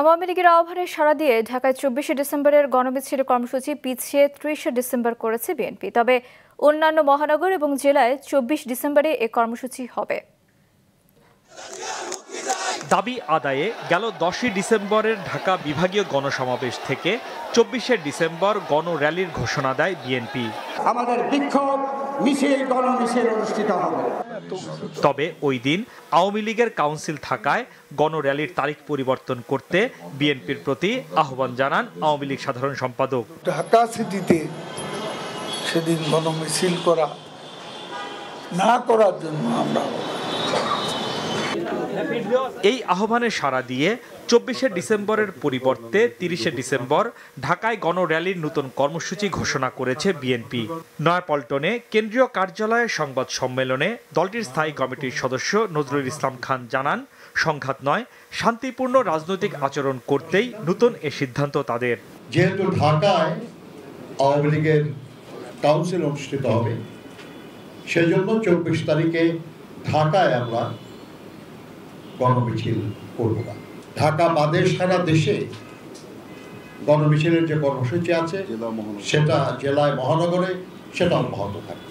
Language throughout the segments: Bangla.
आवामी लीगर आह्वाने साड़ा दिए ढाकाय 24 डिसेम्बरेर गणमिछिल कर्मसूची पिछिয়ে 30 डिसेम्बर करेছে बीएनपी। तबे अन्यान्य महानगर और जिलाय 24 डिसेम्बरे ए कर्मसूची होबे। दाबी आदाये गेल 10 डिसेम्बरेर ढाका विभागीय गणसमावेश थेके 24 डिसेम्बर गण रैलिर घोषणा देय बीएनपी। आमादेर विक्षोभ मिছিল गणमिছিল अनुष्ठित होबे। तबे ओई दिन आवामी लीगर काउंसिल थाकाय गण रैलिर तारीख परिवर्तन करते बीएनपिर प्रति आह्वान जानान आवामी लीग साधारण सम्पादक। ढाका सिटीते সেদিন গণমিছিল করা না করার জন্য আমরা এই আহ্বানে সাড়া দিয়ে 24 ডিসেম্বরের পরিবর্তে 30 ডিসেম্বর ঢাকায় গণ র্যালির নতুন কর্মসূচি ঘোষণা করেছে বিএনপি। নয়াপল্টনে কেন্দ্রীয় কার্যালয়ে সংবাদ সম্মেলনে দলটির স্থায়ী কমিটির সদস্য নজরুল ইসলাম খান জানান, সংঘাত নয়, শান্তিপূর্ণ রাজনৈতিক আচরণ করতেই নতুন এই সিদ্ধান্ত তাদের। যেহেতু ঢাকায় আওয়ামী লীগের কাউন্সিল অনুষ্ঠিত হবে, সেজন্য 24 তারিখে ঢাকায় আমরা গণমিছিল করব। ঢাকা বাদে সারা দেশে গণমিছিলের যে কর্মসূচি আছে সেটা জেলায় মহানগরে সেটা অব্যাহত থাকবে।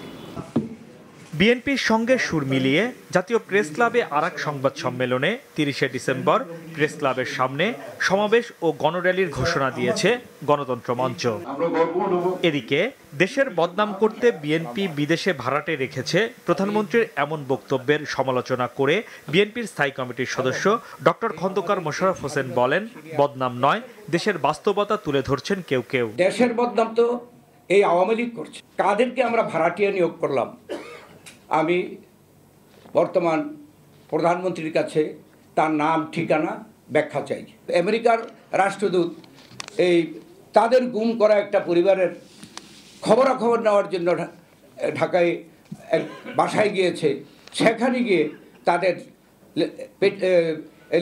বিএনপির সঙ্গে সুর মিলিয়ে জাতীয় প্রেস ক্লাবে আরেক সংবাদ সম্মেলনে 30 ডিসেম্বর প্রেস ক্লাবের সামনে সমাবেশ ও গণর্যালির ঘোষণা দিয়েছে গণতন্ত্র মঞ্চ। এদিকে দেশের বদনাম করতে বিএনপি বিদেশে ভাড়াটে রেখেছে প্রধানমন্ত্রীর এমন বক্তব্যের সমালোচনা করে বিএনপির স্থায়ী কমিটির সদস্য ডক্টর খন্দকার মোশাররফ হোসেন বলেন, বদনাম নয়, দেশের বাস্তবতা তুলে ধরছেন কেউ কেউ। দেশের বদনাম তো এই আওয়ামী লীগ করছে। কাদেরকে আমরা ভাড়াটিয়া নিয়োগ করলাম? আমি বর্তমান প্রধানমন্ত্রীর কাছে তার নাম ঠিকানা ব্যাখ্যা চাই। আমেরিকার রাষ্ট্রদূত এই তাদের গুম করা একটা পরিবারের খবরাখবর নেওয়ার জন্য ঢাকায় এক বাসায় গিয়েছে। সেখানে গিয়ে তাদের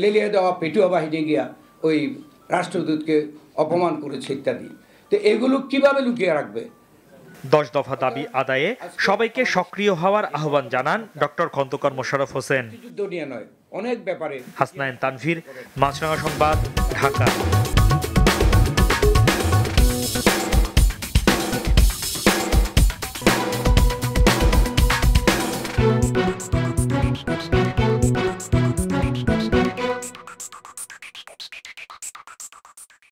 লেলিয়ে দেওয়া পেটুয়া বাহিনী গিয়া ওই রাষ্ট্রদূতকে অপমান করেছে ইত্যাদি। তো এগুলো কীভাবে লুকিয়ে রাখবে? 10 দফা দাবি আদায়ে সবাইকে সক্রিয় হওয়ার আহ্বান জানান ডক্টর খন্দকার মোশাররফ হোসেন। অনেক ব্যাপারে হাসনায়েন তানভীর, মাছরাঙা সংবাদ, ঢাকা।